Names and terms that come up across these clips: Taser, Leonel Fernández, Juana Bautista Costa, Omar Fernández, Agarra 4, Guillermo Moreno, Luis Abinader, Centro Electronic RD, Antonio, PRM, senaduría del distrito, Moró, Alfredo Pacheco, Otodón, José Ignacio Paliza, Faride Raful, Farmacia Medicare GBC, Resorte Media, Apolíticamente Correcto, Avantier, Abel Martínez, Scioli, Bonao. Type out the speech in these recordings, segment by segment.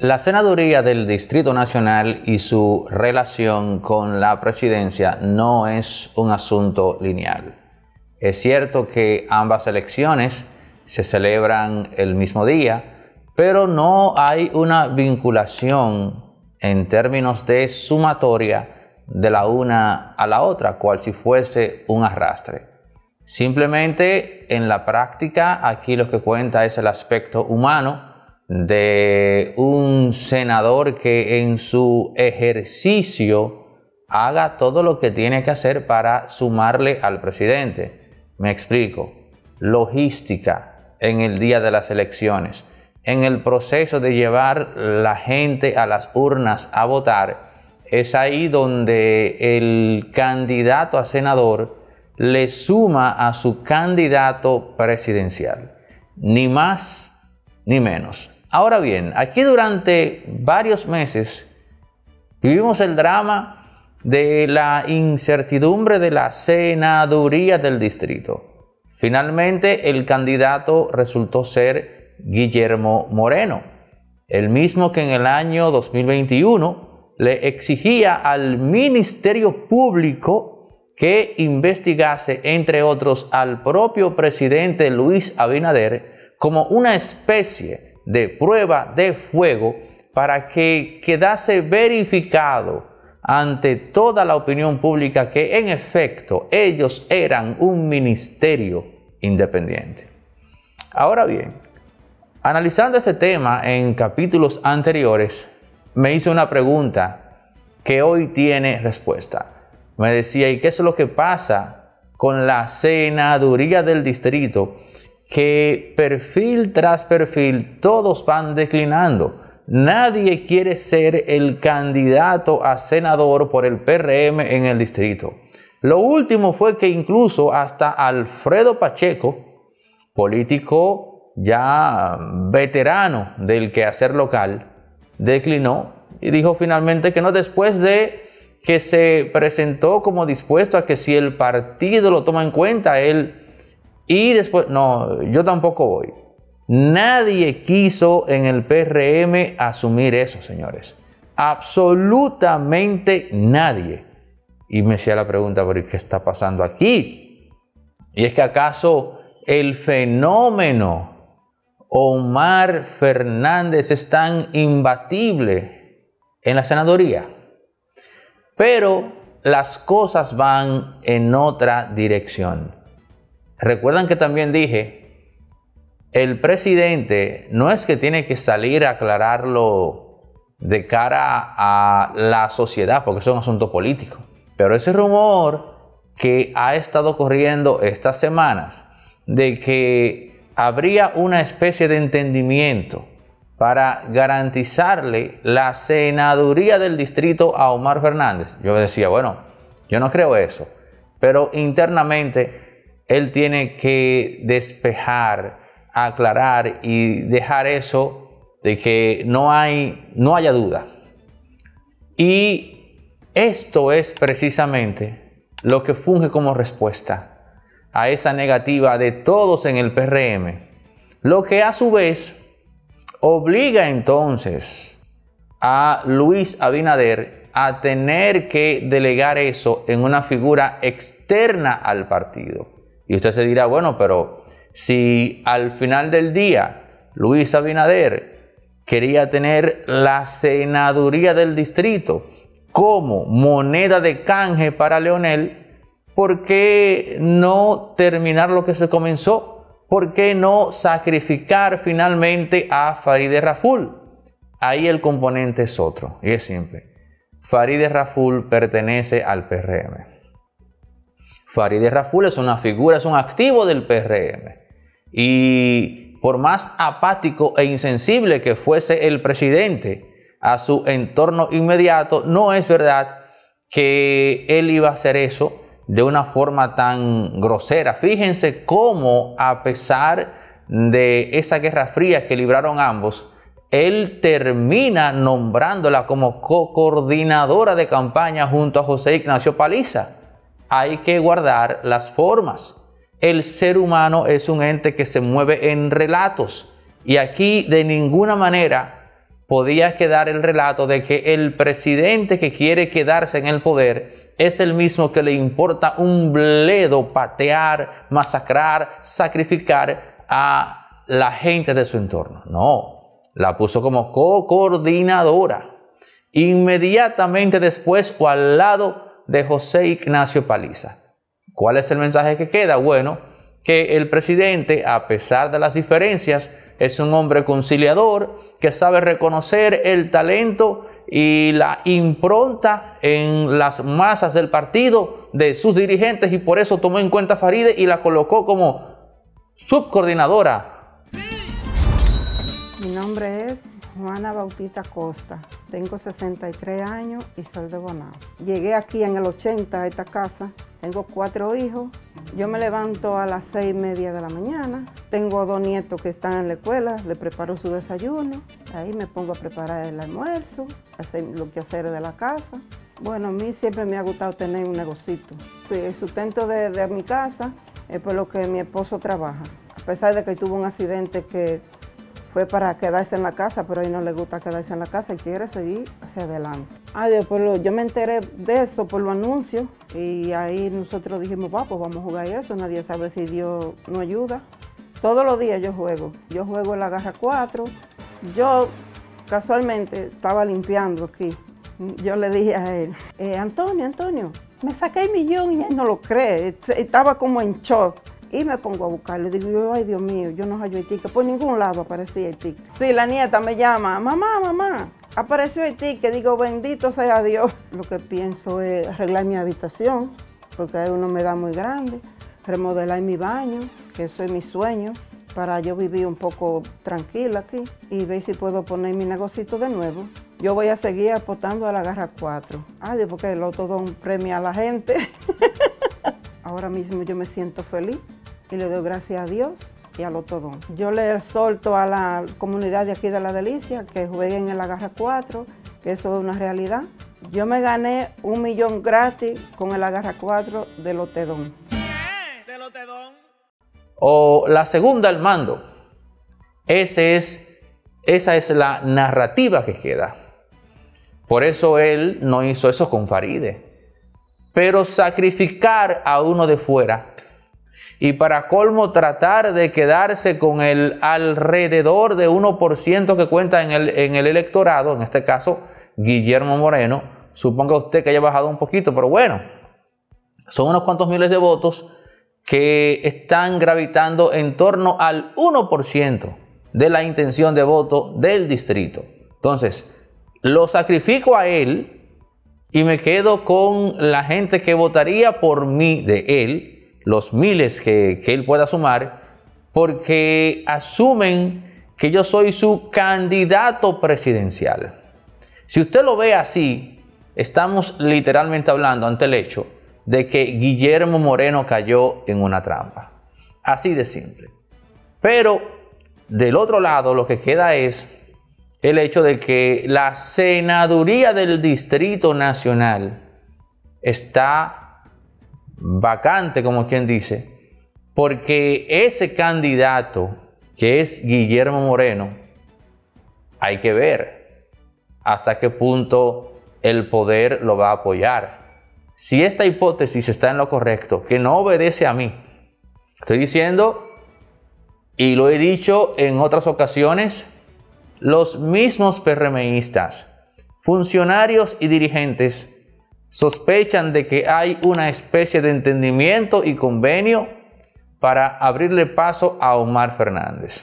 La senaduría del Distrito Nacional y su relación con la presidencia no es un asunto lineal. Es cierto que ambas elecciones se celebran el mismo día, pero no hay una vinculación en términos de sumatoria de la una a la otra, cual si fuese un arrastre. Simplemente en la práctica aquí lo que cuenta es el aspecto humano de un senador que en su ejercicio haga todo lo que tiene que hacer para sumarle al presidente. Me explico. Logística en el día de las elecciones, en el proceso de llevar la gente a las urnas a votar, es ahí donde el candidato a senador le suma a su candidato presidencial. Ni más ni menos. Ahora bien, aquí durante varios meses vivimos el drama de la incertidumbre de la senaduría del distrito. Finalmente, el candidato resultó ser Guillermo Moreno, el mismo que en el año 2021 le exigía al Ministerio Público que investigase, entre otros, al propio presidente Luis Abinader como una especie de prueba de fuego para que quedase verificado ante toda la opinión pública que, en efecto, ellos eran un ministerio independiente. Ahora bien, analizando este tema en capítulos anteriores, me hizo una pregunta que hoy tiene respuesta. Me decía, ¿y qué es lo que pasa con la senaduría del distrito? Que perfil tras perfil todos van declinando. Nadie quiere ser el candidato a senador por el PRM en el distrito. Lo último fue que incluso hasta Alfredo Pacheco, político ya veterano del quehacer local, declinó y dijo finalmente que no, después de que se presentó como dispuesto a que si el partido lo toma en cuenta, él, y después, no, yo tampoco voy. Nadie quiso en el PRM asumir eso, señores. Absolutamente nadie. Y me hacía la pregunta, ¿pero qué está pasando aquí? Y es que acaso el fenómeno Omar Fernández es tan imbatible en la senaduría. Pero las cosas van en otra dirección. Recuerdan que también dije, el presidente no es que tiene que salir a aclararlo de cara a la sociedad, porque es un asunto político. Pero ese rumor que ha estado corriendo estas semanas de que habría una especie de entendimiento para garantizarle la senaduría del distrito a Omar Fernández. Yo decía, bueno, yo no creo eso, pero internamente él tiene que despejar, aclarar y dejar eso de que no haya duda. Y esto es precisamente lo que funge como respuesta a esa negativa de todos en el PRM, lo que a su vez obliga entonces a Luis Abinader a tener que delegar eso en una figura externa al partido. Y usted se dirá, bueno, pero si al final del día Luis Abinader quería tener la senaduría del distrito como moneda de canje para Leonel, ¿por qué no terminar lo que se comenzó? ¿Por qué no sacrificar finalmente a Faride Raful? Ahí el componente es otro y es simple. Faride Raful pertenece al PRM. Faride Raful es una figura, es un activo del PRM. Y por más apático e insensible que fuese el presidente a su entorno inmediato, no es verdad que él iba a hacer eso de una forma tan grosera. Fíjense cómo, a pesar de esa guerra fría que libraron ambos, él termina nombrándola como co-coordinadora de campaña junto a José Ignacio Paliza. Hay que guardar las formas. El ser humano es un ente que se mueve en relatos y aquí de ninguna manera podía quedar el relato de que el presidente que quiere quedarse en el poder es el mismo que le importa un bledo patear, masacrar, sacrificar a la gente de su entorno. No, la puso como co-coordinadora inmediatamente después o al lado de José Ignacio Paliza. ¿Cuál es el mensaje que queda? Bueno, que el presidente, a pesar de las diferencias, es un hombre conciliador que sabe reconocer el talento y la impronta en las masas del partido de sus dirigentes, y por eso tomó en cuenta a Faride y la colocó como subcoordinadora. Mi nombre es Juana Bautista Costa, tengo 63 años y soy de Bonao. Llegué aquí en el 80 a esta casa, tengo 4 hijos, yo me levanto a las 6:30 de la mañana, tengo 2 nietos que están en la escuela, les preparo su desayuno, ahí me pongo a preparar el almuerzo, hacer lo que hacer de la casa. Bueno, a mí siempre me ha gustado tener un negocito. Sí, el sustento de mi casa es por lo que mi esposo trabaja, a pesar de que tuvo un accidente que fue para quedarse en la casa, pero a él no le gusta quedarse en la casa y quiere seguir hacia adelante. Ay, después yo me enteré de eso por los anuncios y ahí nosotros dijimos, va, pues vamos a jugar eso, nadie sabe si Dios nos ayuda. Todos los días yo juego el Agarra 4. Yo casualmente estaba limpiando aquí. Yo le dije a él, Antonio, me saqué el millón, y él no lo cree, estaba como en shock. Y me pongo a buscarlo, digo, ay Dios mío, yo no hallo el ticket, por ningún lado aparecía el ticket. Sí, la nieta me llama, mamá, apareció el ticket, digo, bendito sea Dios. Lo que pienso es arreglar mi habitación, porque hay una humedad muy grande, remodelar mi baño, que eso es mi sueño, para yo vivir un poco tranquila aquí y ver si puedo poner mi negocito de nuevo. Yo voy a seguir apostando a la Agarra 4. Ay, porque el Otodón premia a la gente. Ahora mismo yo me siento feliz y le doy gracias a Dios y al Otodón. Yo le exhorto a la comunidad de aquí de La Delicia que jueguen en la Agarra 4, que eso es una realidad. Yo me gané 1 millón gratis con el Agarra 4 del Otodón. O la segunda al mando. Esa es la narrativa que queda. Por eso él no hizo eso con Faride. Pero sacrificar a uno de fuera y para colmo tratar de quedarse con el alrededor de 1% que cuenta en el electorado, en este caso Guillermo Moreno, suponga usted que haya bajado un poquito, pero bueno, son unos cuantos miles de votos que están gravitando en torno al 1% de la intención de voto del distrito. Entonces, lo sacrifico a él y me quedo con la gente que votaría por mí de él, los miles que él pueda sumar, porque asumen que yo soy su candidato presidencial. Si usted lo ve así, estamos literalmente hablando ante el hecho de que Guillermo Moreno cayó en una trampa. Así de simple. Pero del otro lado lo que queda es el hecho de que la senaduría del Distrito Nacional está vacante, como quien dice, porque ese candidato que es Guillermo Moreno, hay que ver hasta qué punto el poder lo va a apoyar. Si esta hipótesis está en lo correcto, que no obedece a mí, estoy diciendo, y lo he dicho en otras ocasiones, los mismos PRMistas, funcionarios y dirigentes sospechan de que hay una especie de entendimiento y convenio para abrirle paso a Omar Fernández.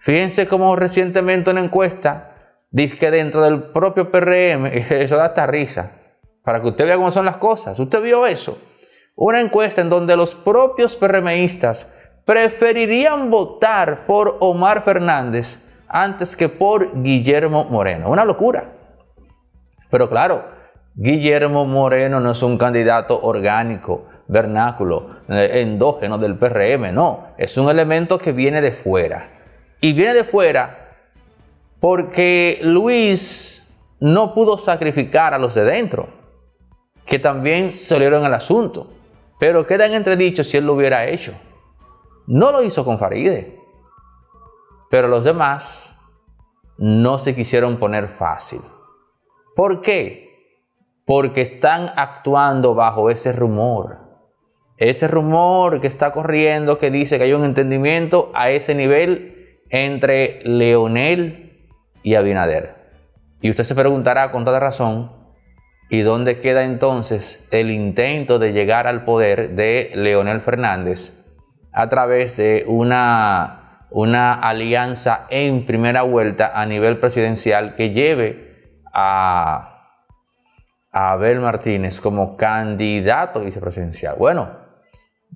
Fíjense cómo recientemente una encuesta dice que dentro del propio PRM, eso da hasta risa, para que usted vea cómo son las cosas. ¿Usted vio eso? Una encuesta en donde los propios PRMistas preferirían votar por Omar Fernández antes que por Guillermo Moreno. Una locura. Pero claro, Guillermo Moreno no es un candidato orgánico, vernáculo, endógeno del PRM, no. Es un elemento que viene de fuera. Y viene de fuera porque Luis no pudo sacrificar a los de dentro, que también salieron al asunto. Pero quedan entredichos si él lo hubiera hecho. No lo hizo con Faride. Pero los demás no se quisieron poner fácil. ¿Por qué? Porque están actuando bajo ese rumor. Ese rumor que está corriendo, que dice que hay un entendimiento a ese nivel entre Leonel y Abinader. Y usted se preguntará con toda razón, ¿y dónde queda entonces el intento de llegar al poder de Leonel Fernández a través de una alianza en primera vuelta a nivel presidencial que lleve a Abel Martínez como candidato vicepresidencial? Bueno,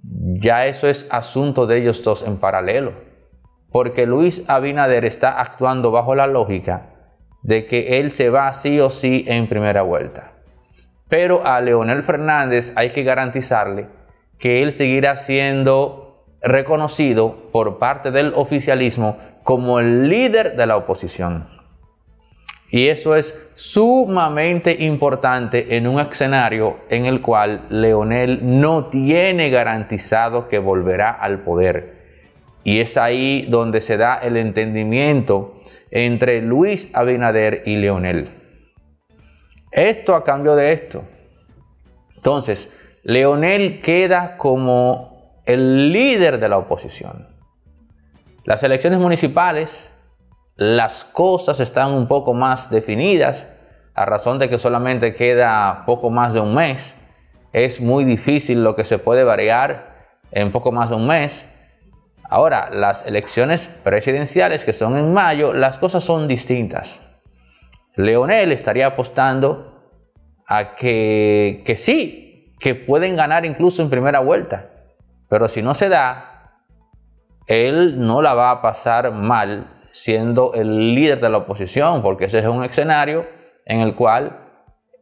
ya eso es asunto de ellos dos en paralelo, porque Luis Abinader está actuando bajo la lógica de que él se va sí o sí en primera vuelta. Pero a Leonel Fernández hay que garantizarle que él seguirá siendo reconocido por parte del oficialismo como el líder de la oposición. Y eso es sumamente importante en un escenario en el cual Leonel no tiene garantizado que volverá al poder. Y es ahí donde se da el entendimiento entre Luis Abinader y Leonel. Esto a cambio de esto. Entonces, Leonel queda como el líder de la oposición. Las elecciones municipales, las cosas están un poco más definidas, a razón de que solamente queda poco más de un mes. Es muy difícil lo que se puede variar en poco más de un mes. Ahora, las elecciones presidenciales, que son en mayo, las cosas son distintas. Leonel estaría apostando a que sí, que pueden ganar incluso en primera vuelta. Pero si no se da, él no la va a pasar mal siendo el líder de la oposición, porque ese es un escenario en el cual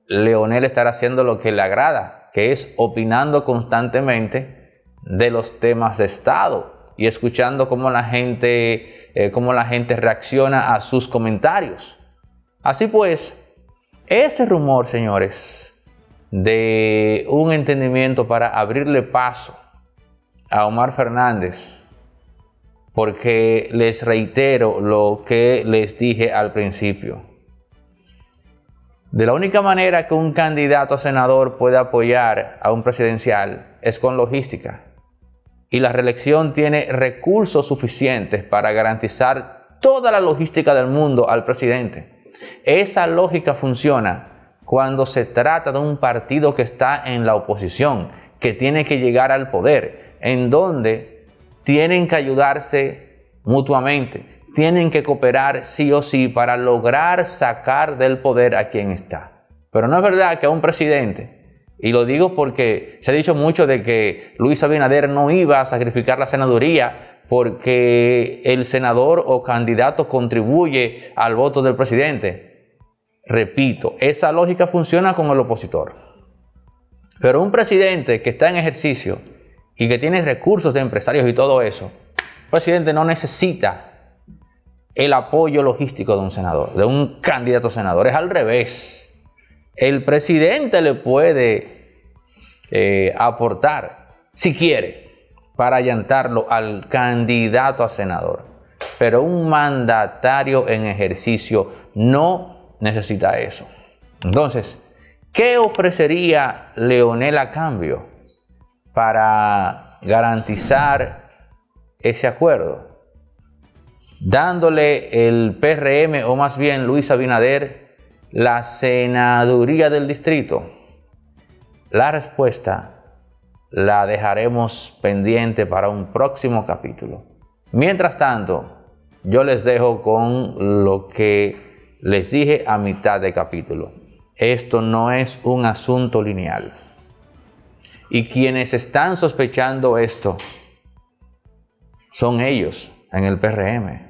Leonel estará haciendo lo que le agrada, que es opinando constantemente de los temas de Estado y escuchando cómo la gente reacciona a sus comentarios. Así pues, ese rumor, señores, de un entendimiento para abrirle paso a Omar Fernández, porque les reitero lo que les dije al principio. De la única manera que un candidato a senador puede apoyar a un presidencial es con logística. Y la reelección tiene recursos suficientes para garantizar toda la logística del mundo al presidente. Esa lógica funciona cuando se trata de un partido que está en la oposición, que tiene que llegar al poder, en donde tienen que ayudarse mutuamente, tienen que cooperar sí o sí para lograr sacar del poder a quien está. Pero no es verdad que a un presidente... Y lo digo porque se ha dicho mucho de que Luis Abinader no iba a sacrificar la senaduría porque el senador o candidato contribuye al voto del presidente. Repito, esa lógica funciona con el opositor. Pero un presidente que está en ejercicio y que tiene recursos de empresarios y todo eso, el presidente no necesita el apoyo logístico de un senador, de un candidato a senador. Es al revés. El presidente le puede aportar, si quiere, para allantarlo al candidato a senador. Pero un mandatario en ejercicio no necesita eso. Entonces, ¿qué ofrecería Leonel a cambio para garantizar ese acuerdo? Dándole el PRM, o más bien Luis Abinader, la senaduría del distrito. La respuesta la dejaremos pendiente para un próximo capítulo. Mientras tanto, yo les dejo con lo que les dije a mitad de capítulo. Esto no es un asunto lineal. Y quienes están sospechando esto son ellos en el PRM,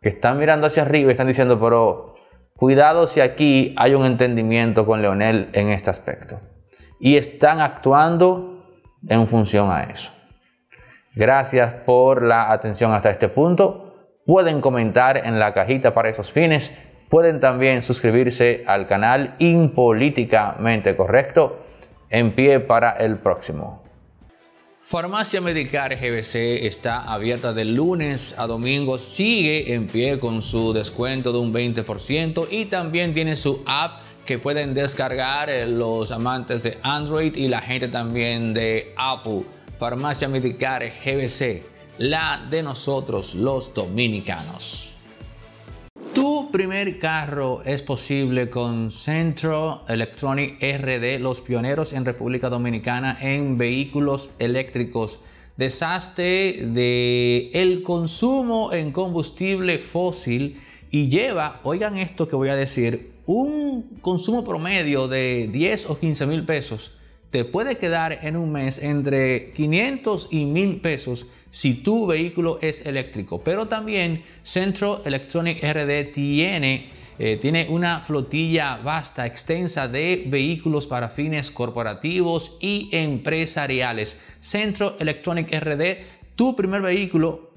que están mirando hacia arriba y están diciendo, pero... cuidado si aquí hay un entendimiento con Leonel en este aspecto. Y están actuando en función a eso. Gracias por la atención hasta este punto. Pueden comentar en la cajita para esos fines. Pueden también suscribirse al canal Impolíticamente Correcto. En pie para el próximo. Farmacia Medicare GBC está abierta de lunes a domingo, sigue en pie con su descuento de un 20% y también tiene su app que pueden descargar los amantes de Android y la gente también de Apple. Farmacia Medicare GBC, la de nosotros los dominicanos. Tu primer carro es posible con Centro Electronic RD, los pioneros en República Dominicana en vehículos eléctricos. Deshazte del consumo en combustible fósil y lleva, oigan esto que voy a decir, un consumo promedio de 10 o 15 mil pesos. Te puede quedar en un mes entre 500 y 1000 pesos si tu vehículo es eléctrico. Pero también Centro Electronic RD tiene una flotilla vasta, extensa de vehículos para fines corporativos y empresariales. Centro Electronic RD, tu primer vehículo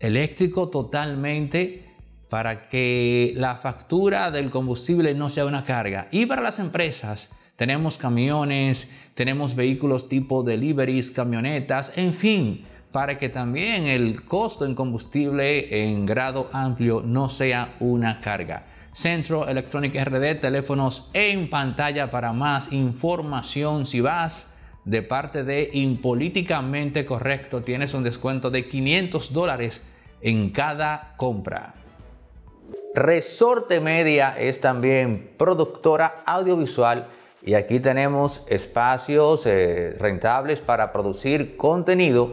eléctrico totalmente para que la factura del combustible no sea una carga. Y para las empresas, tenemos camiones, tenemos vehículos tipo deliveries, camionetas, en fin, para que también el costo en combustible en grado amplio no sea una carga. Centro Electronic RD, teléfonos en pantalla para más información. Si vas de parte de Impolíticamente Correcto, tienes un descuento de $500 en cada compra. Resorte Media es también productora audiovisual y aquí tenemos espacios rentables para producir contenido.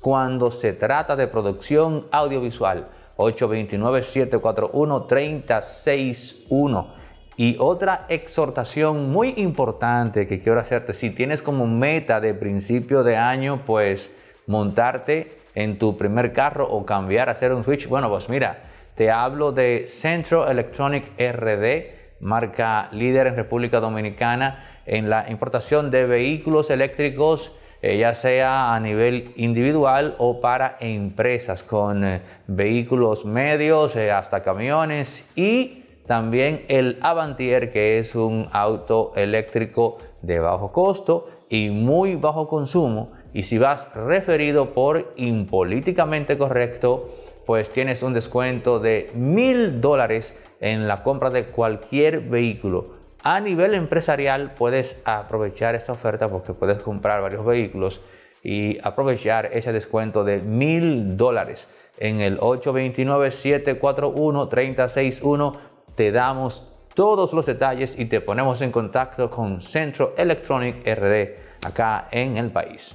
cuando se trata de producción audiovisual. 829-741-3061. Y otra exhortación muy importante que quiero hacerte, si tienes como meta de principio de año, pues montarte en tu primer carro o cambiar, hacer un switch, bueno, pues mira, te hablo de Centro Electronic RD, marca líder en República Dominicana en la importación de vehículos eléctricos, ya sea a nivel individual o para empresas, con vehículos medios hasta camiones, y también el Avantier, que es un auto eléctrico de bajo costo y muy bajo consumo. Y si vas referido por Impolíticamente Correcto, pues tienes un descuento de $1000 en la compra de cualquier vehículo. A nivel empresarial puedes aprovechar esta oferta porque puedes comprar varios vehículos y aprovechar ese descuento de $1000 en el 829-741-3061. Te damos todos los detalles y te ponemos en contacto con Centro Electronic RD acá en el país.